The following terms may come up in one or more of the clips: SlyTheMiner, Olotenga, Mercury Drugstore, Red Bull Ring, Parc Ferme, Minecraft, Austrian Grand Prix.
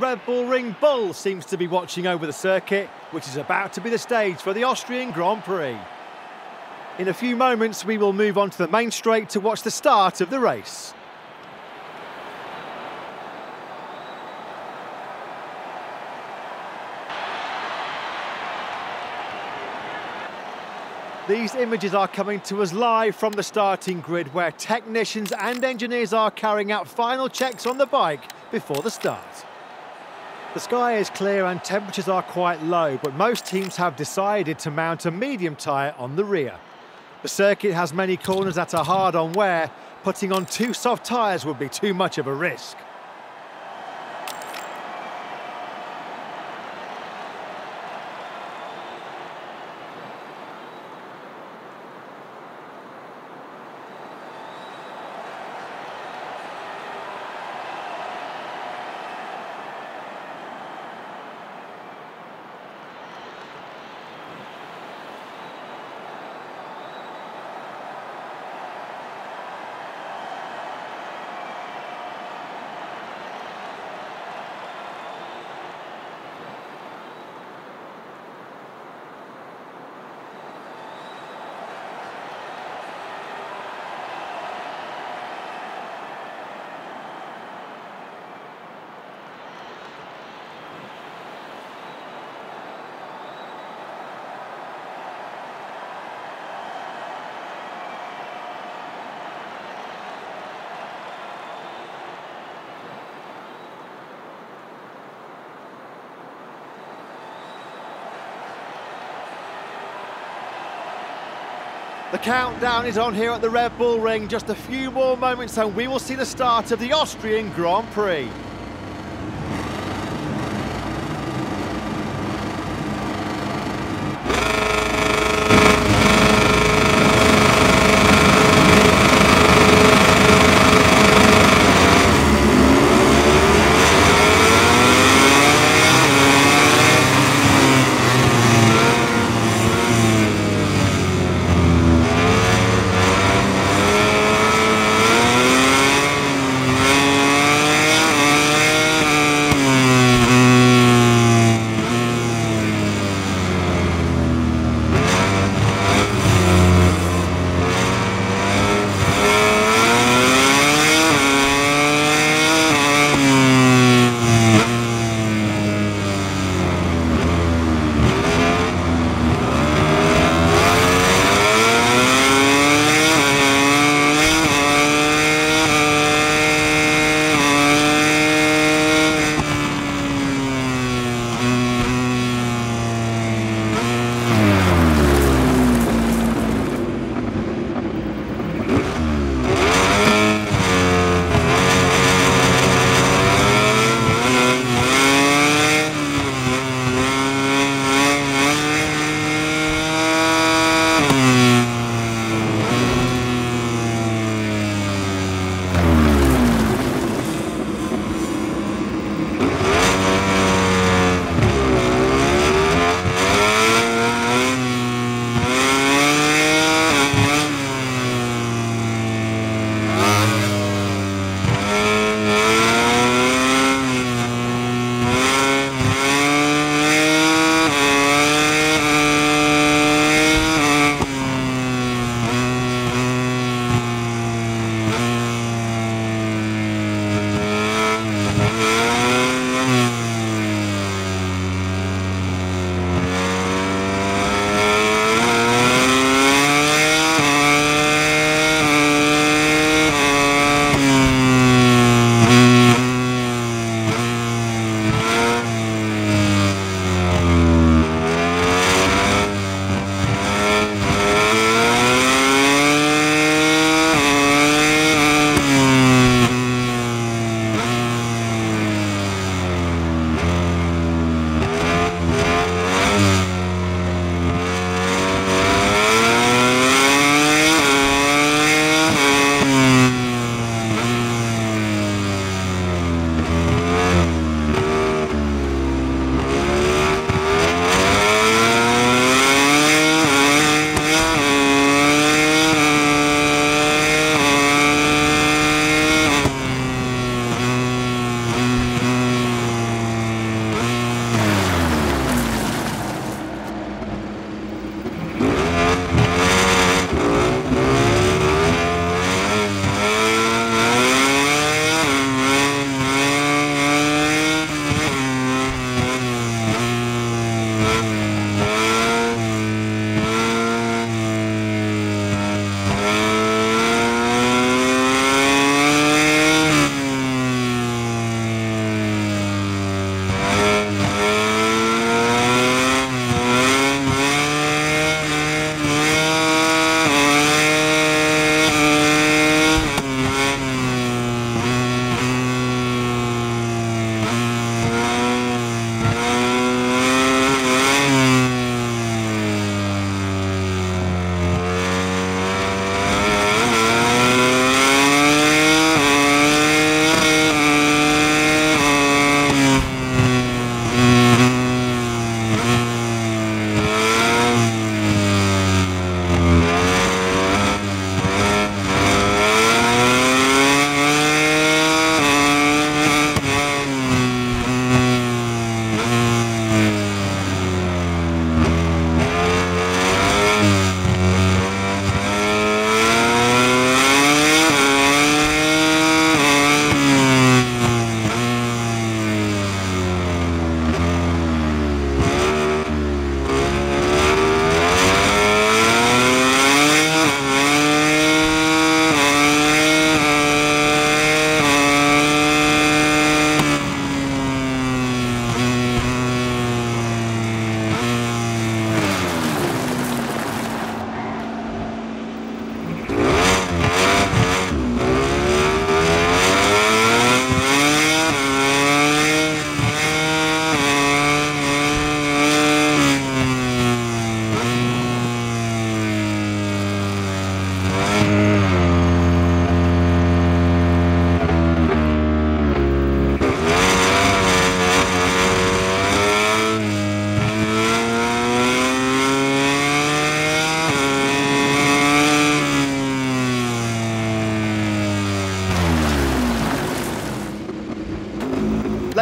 Red Bull Ring Bull seems to be watching over the circuit, which is about to be the stage for the Austrian Grand Prix. In a few moments, we will move on to the main straight to watch the start of the race. These images are coming to us live from the starting grid, where technicians and engineers are carrying out final checks on the bike before the start. The sky is clear and temperatures are quite low, but most teams have decided to mount a medium tyre on the rear. The circuit has many corners that are hard on wear. Putting on two soft tyres would be too much of a risk. The countdown is on here at the Red Bull Ring. Just a few more moments and we will see the start of the Austrian Grand Prix.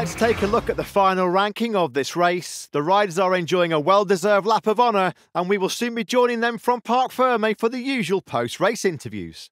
Let's take a look at the final ranking of this race. The riders are enjoying a well-deserved lap of honour, and we will soon be joining them from Parc Ferme for the usual post-race interviews.